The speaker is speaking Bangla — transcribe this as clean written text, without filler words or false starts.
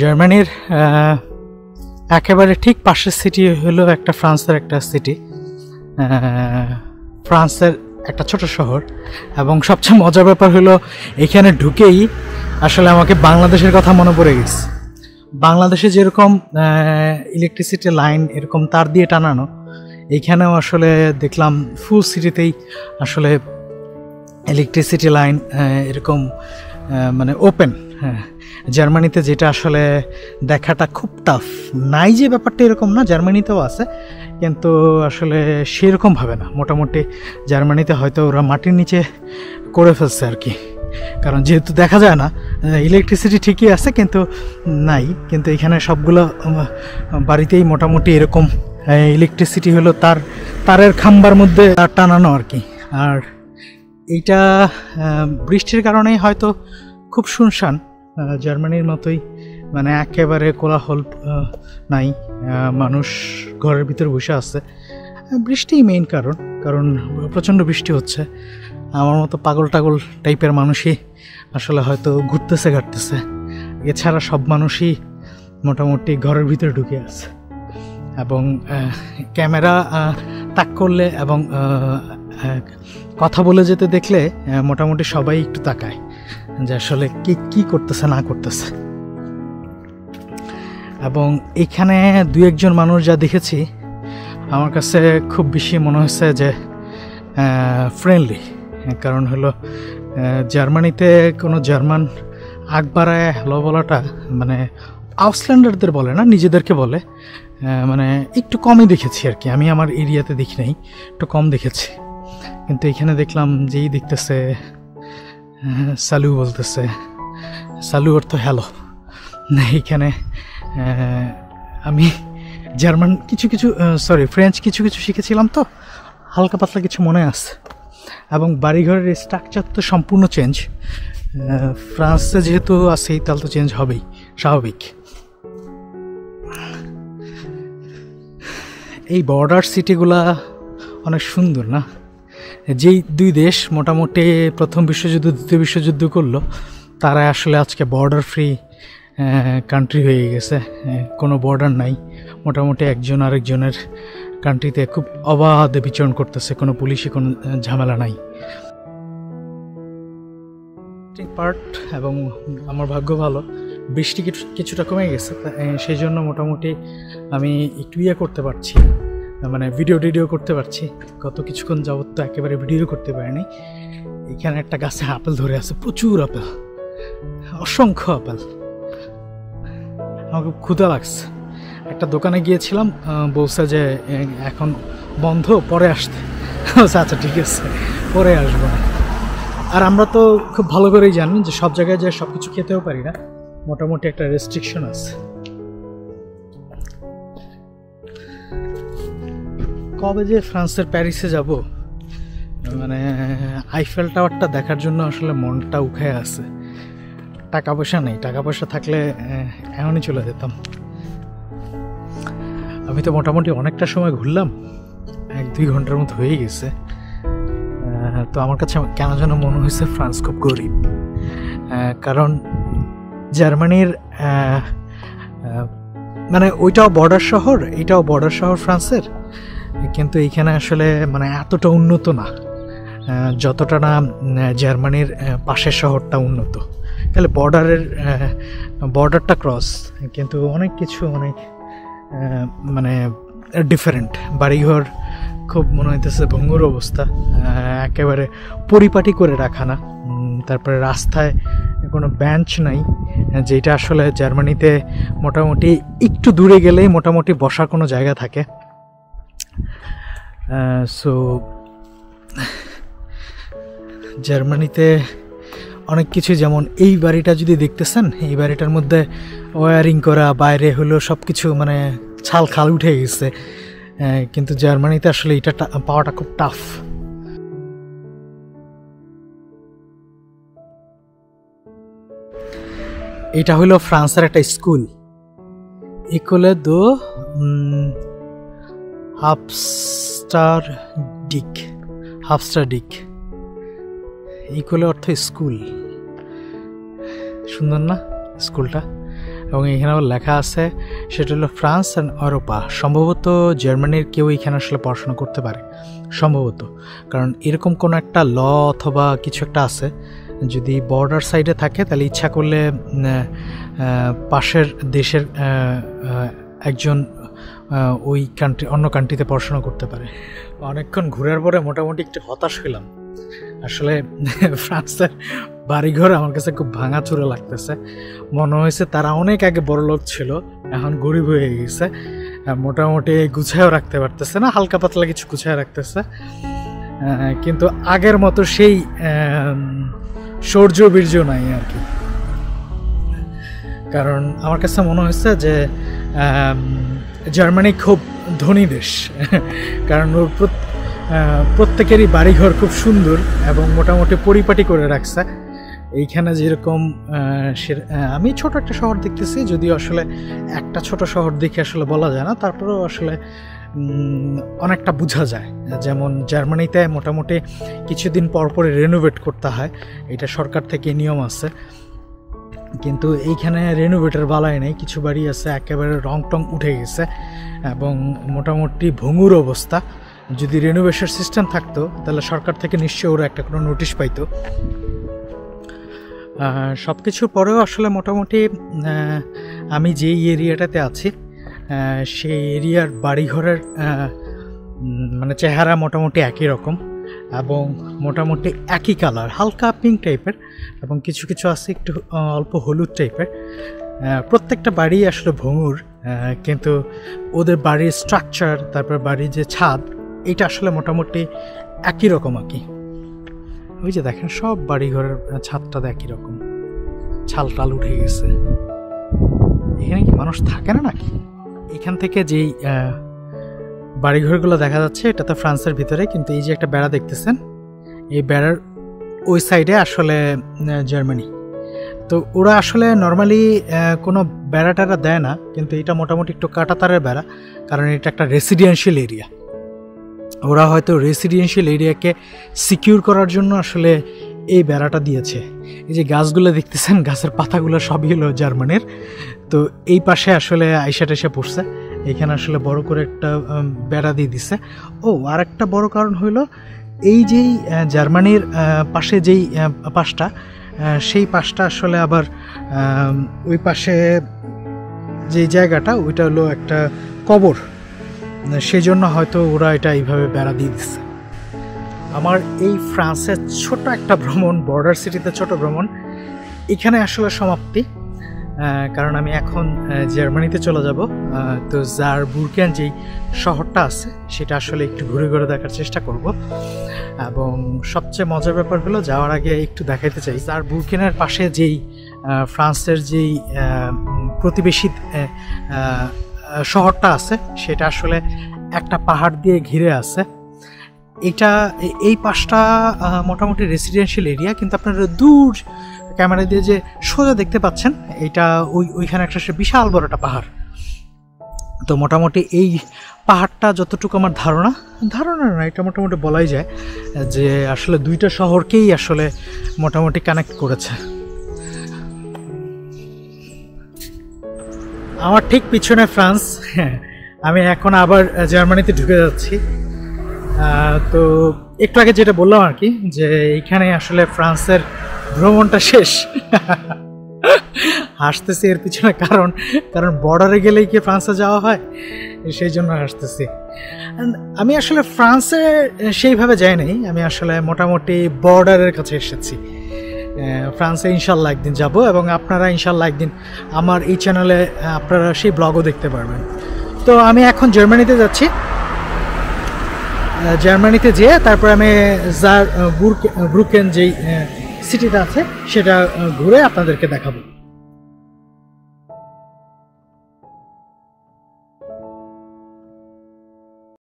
জার্মানির একেবারে ঠিক পাশের সিটি হলো একটা ফ্রান্সের একটা সিটি, ফ্রান্সের একটা ছোট শহর। এবং সবচেয়ে মজার ব্যাপার হলো এখানে ঢুকেই আসলে আমাকে বাংলাদেশের কথা মনে পড়ে গেছে। বাংলাদেশে যেরকম ইলেকট্রিসিটি লাইন এরকম তার দিয়ে টানানো, এইখানেও আসলে দেখলাম ফুল সিটিতেই আসলে ইলেকট্রিসিটি লাইন এরকম মানে ওপেন। হ্যাঁ, জার্মানিতে যেটা আসলে দেখাটা খুব টাফ, নাই যে ব্যাপারটা এরকম না, জার্মানিতেও আছে কিন্তু আসলে সেরকমভাবে না। মোটামুটি জার্মানিতে হয়তো ওরা মাটির নিচে করে ফেলছে আর কি, কারণ যেহেতু দেখা যায় না, ইলেকট্রিসিটি ঠিকই আছে কিন্তু নাই। কিন্তু এখানে সবগুলো বাড়িতেই মোটামুটি এরকম ইলেকট্রিসিটি হলো তারের খাম্বার মধ্যে তার টানানো আর কি। আর এইটা বৃষ্টির কারণেই হয়তো খুব শুনশান, জার্মানির মতোই মানে একেবারে কোলাহল নাই, মানুষ ঘরের ভিতরে বসে আছে। বৃষ্টিই মেইন কারণ, প্রচণ্ড বৃষ্টি হচ্ছে। আমার মতো পাগল টাগল টাইপের মানুষই আসলে হয়তো ঘুরতেছে ঘাটতেছে, এছাড়া সব মানুষই মোটামুটি ঘরের ভিতরে ঢুকে আছে। এবং ক্যামেরা তাক করলে এবং কথা বলে যেতে দেখলে মোটামুটি সবাই একটু তাকায় যে আসলে কে কী করতেছে না করতেছে। এবং এখানে দু একজন মানুষ যা দেখেছি আমার কাছে খুব বেশি মনে হয়েছে যে ফ্রেন্ডলি, কারণ হলো জার্মানিতে কোনো জার্মান আগ বাড়ায় হ্যালো বলাটা মানে আউটল্যান্ডারদের বলে না, নিজেদেরকে বলে, মানে একটু কমই দেখেছি আর কি। আমি আমার এরিয়াতে দেখি নাই, একটু কম দেখেছি, কিন্তু এখানে দেখলাম যেই দেখতেছে সালু বলতেছে। সালু অর্থ হ্যালো। এইখানে আমি জার্মান কিছু কিছু সরি ফ্রেঞ্চ কিছু কিছু শিখেছিলাম, তো হালকা পাতলা কিছু মনে আছে। এবং বাড়িঘরের স্ট্রাকচার তো সম্পূর্ণ চেঞ্জ, ফ্রান্সে যেহেতু আছে তাহলে তো চেঞ্জ হবেই, স্বাভাবিক। এই বর্ডার সিটিগুলা অনেক সুন্দর না? যেই দুই দেশ মোটামুটি প্রথম বিশ্বযুদ্ধ দ্বিতীয় বিশ্বযুদ্ধ করলো, তারা আসলে আজকে বর্ডার ফ্রি কান্ট্রি হয়ে গেছে, কোনো বর্ডার নাই। মোটামুটি একজন আরেকজনের কান্ট্রিতে খুব অবাধে বিচরণ করতেছে, কোনো পুলিশি কোনো ঝামেলা নাই। পার্ট এবং আমার ভাগ্য ভালো, বৃষ্টি কিছুটা কমে গেছে, সেই জন্য মোটামুটি আমি একটু করতে পারছি, মানে ভিডিও করতে পারছি। গত কিছুক্ষণ যাবত তো একেবারে ভিডিও করতে পারিনি। এখানে একটা গাছে আপেল ধরে আছে, প্রচুর আপেল, অসংখ্য আপেল। আমার খুব ক্ষুধা লাগছে। একটা দোকানে গিয়েছিলাম, বলছে যে এখন বন্ধ, পরে আসতে। আচ্ছা ঠিক আছে, পরে আসবো। আর আমরা তো খুব ভালো করেই জানি যে সব জায়গায় যে সব কিছু খেতেও পারি না, মোটামুটি একটা রেস্ট্রিকশন আছে। কবে যে ফ্রান্সের প্যারিসে যাব, মানে আইফেল টাওয়ারটা দেখার জন্য আসলে মনটা উঠে আছে। টাকা পয়সা নেই, টাকা পয়সা থাকলে এমনই চলে যেতাম। আমি তো মোটামুটি অনেকটা সময় ঘুরলাম, 1-2 ঘন্টার মতো হয়ে গেছে। তো আমার কাছে কেন যেন মনে হয়েছে ফ্রান্স খুব গরিব, কারণ জার্মানির মানে ওইটাও বর্ডার শহর, এটাও বর্ডার শহর ফ্রান্সের, কিন্তু এইখানে আসলে মানে এতটা উন্নত না যতটা না জার্মানির পাশের শহরটা উন্নত। তাহলে বর্ডারটা ক্রস, কিন্তু অনেক কিছু অনেক মানে ডিফারেন্ট। বাড়িঘর খুব মনে হইতেছে ভঙ্গুর অবস্থা, একেবারে পরিপাটি করে রাখা না। তারপরে রাস্তায় কোনো বেঞ্চ নাই, যেটা আসলে জার্মানিতে মোটামুটি একটু দূরে গেলেই মোটামুটি বসার কোনো জায়গা থাকে। সো জার্মানিতে অনেক কিছু, যেমন এই বাড়িটা যদি দেখতেছেন, এই বাড়িটার মধ্যে ওয়ারিং করা, বাইরে হলো সব কিছু মানে ছাল খাল উঠে গেছে, কিন্তু জার্মানিতে আসলে এটা পাওয়াটা খুব টাফ। এটা হলো ফ্রান্সের একটা স্কুল, ইকোলে দো হাফস্টার ডিক, ইকোলে অর্থ স্কুল। সুন্দর না স্কুলটা? এবং এখানেও লেখা আছে সেটা হলো ফ্রান্স অ্যান্ড ইউরোপা। সম্ভবত জার্মানির কেউ এখানে আসলে পড়াশোনা করতে পারে সম্ভবত, কারণ এরকম কোনো একটা ল অথবা কিছু একটা আছে যদি বর্ডার সাইডে থাকে তাহলে ইচ্ছা করলে পাশের দেশের একজন ওই কান্ট্রি অন্য কান্ট্রিতে পড়াশোনা করতে পারে। অনেকক্ষণ ঘুরার পরে মোটামুটি একটু হতাশ হলাম, আসলে ফ্রান্সের বাড়িঘর আমার কাছে খুব ভাঙাচুরে লাগতেছে, মনে হয়েছে তারা অনেক আগে বড়লোক ছিল এখন গরিব হয়ে গেছে, মোটামুটি গুছায়ও রাখতে পারতেছে না, হালকা পাতলা কিছু গুছায় রাখতেছে, কিন্তু আগের মতো সেই শৌর্য বীর্য নাই আর কি। কারণ আমার কাছে মনে হয়েছে যে জার্মানি খুব ধনী দেশ, কারণ ওর প্রত্যেকেরই বাড়িঘর খুব সুন্দর এবং মোটামুটি পরিপাটি করে রাখছে। এইখানে যেরকম আমি ছোট একটা শহর দেখতেছি, যদিও আসলে একটা ছোট শহর দেখে আসলে বলা যায় না, তারপরেও আসলে অনেকটা বোঝা যায়। যেমন জার্মানিতে মোটামুটি কিছুদিন পর পরে রেনোভেট করতে হয়, এটা সরকার থেকে নিয়ম আছে, কিন্তু এইখানে রেনোভেটের বালাই নেই, কিছু বাড়ি আছে একেবারে রং টং উঠে গেছে এবং মোটামুটি ভঙ্গুর অবস্থা। যদি রেনোভেশন সিস্টেম থাকতো তাহলে সরকার থেকে নিশ্চয়ই ওরা একটা কোনো নোটিশ পাইতো। সব কিছুর পরেও আসলে মোটামুটি আমি যেই এরিয়াটাতে আছি সেই এরিয়ার বাড়িঘরের মানে চেহারা মোটামুটি একই রকম এবং মোটামুটি একই কালার, হালকা পিঙ্ক টাইপের এবং কিছু কিছু আছে একটু অল্প হলুদ টাইপের। প্রত্যেকটা বাড়ি আসলে ভঙ্গুর, কিন্তু ওদের বাড়ির স্ট্রাকচার, তারপর বাড়ির যে ছাদ, এটা আসলে মোটামুটি একই রকম আর কি। ওই যে দেখেন সব বাড়িঘরের ছাদটা একই রকম, ছাল টাল উঠে গেছে। এখানে কি মানুষ থাকে না নাকি? এখান থেকে যেই বাড়িঘরগুলো দেখা যাচ্ছে এটা তো ফ্রান্সের ভিতরে, কিন্তু এই যে একটা বেড়া দেখতেছেন, এই বেড়ার ওই সাইডে আসলে জার্মানি। তো ওরা আসলে নর্মালি কোনো বেড়া টেড়া দেয় না, কিন্তু এটা মোটামুটি একটু কাটাতারের বেড়া, কারণ এটা একটা রেসিডেন্সিয়াল এরিয়া। ওরা হয়তো রেসিডেন্সিয়াল এরিয়াকে সিকিউর করার জন্য আসলে এই বেড়াটা দিয়েছে। এই যে গাছগুলো দেখতেছেন, গাছের পাতাগুলো সবই হলো জার্মানির। তো এই পাশে আসলে আইসা টাইসা পড়ছে, এখানে আসলে বড় করে একটা বেড়া দিয়ে দিছে। ও আর একটা বড় কারণ হইল এই যেই জার্মানির পাশে যেই পাশটা, সেই পাশটা আসলে আবার ওই পাশে যে জায়গাটা ওইটা হলো একটা কবর, সেই জন্য হয়তো ওরা এটা এইভাবে বেড়া দিয়ে দিচ্ছে। আমার এই ফ্রান্সের ছোট একটা ভ্রমণ, বর্ডার সিটিতে ছোট ভ্রমণ, এখানে আসলে সমাপ্তি, কারণ আমি এখন জার্মানিতে চলে যাব। তো জারবুর্গেন যেই শহরটা আছে সেটা আসলে একটু ঘুরে ঘুরে দেখার চেষ্টা করব। এবং সবচেয়ে মজার ব্যাপার হলো যাওয়ার আগে একটু দেখাইতে চাই জারবুর্গেনের পাশে যেই ফ্রান্সের যেই প্রতিবেশী শহরটা আছে সেটা আসলে একটা পাহাড় দিয়ে ঘিরে আছে। এটা এই পাশটা মোটামুটি রেসিডেন্সিয়াল এরিয়া, কিন্তু আপনারা দূর ক্যামেরা দিয়ে যে সোজা দেখতে পাচ্ছেন এটা ওইখানে একটা বিশাল বড় একটা পাহাড়। তো মোটামুটি এই পাহাড়টা যতটুকু আমার ধারণা না, এটা মোটামুটি বলাই যায় যে আসলে দুইটা শহরকেই আসলে মোটামুটি কানেক্ট করেছে। আমার ঠিক পিছনে ফ্রান্স, আমি এখন আবার জার্মানিতে ঢুকে যাচ্ছি। তো একটু আগে যেটা বললাম আর কি, যে এইখানে আসলে ফ্রান্সের ভ্রমণটা শেষ। হাসতেছি এর পিছনে কারণ বর্ডারে গেলেই কি ফ্রান্সে যাওয়া হয়, সেই জন্য হাসতেছি। আমি আসলে ফ্রান্সে সেইভাবে যাই নাই, আমি আসলে মোটামুটি বর্ডারের কাছে এসেছি। ফ্রান্সে ইনশাল্লাহ একদিন যাব এবং আপনারা ইনশাল্লাহ একদিন আমার এই চ্যানেলে আপনারা সেই ব্লগও দেখতে পারবেন। তো আমি এখন জার্মানিতে যাচ্ছি, জার্মানিতে যেয়ে তারপরে আমি জারব্রুকেন যেই সিটিটা আছে সেটা ঘুরে আপনাদেরকে দেখাবো।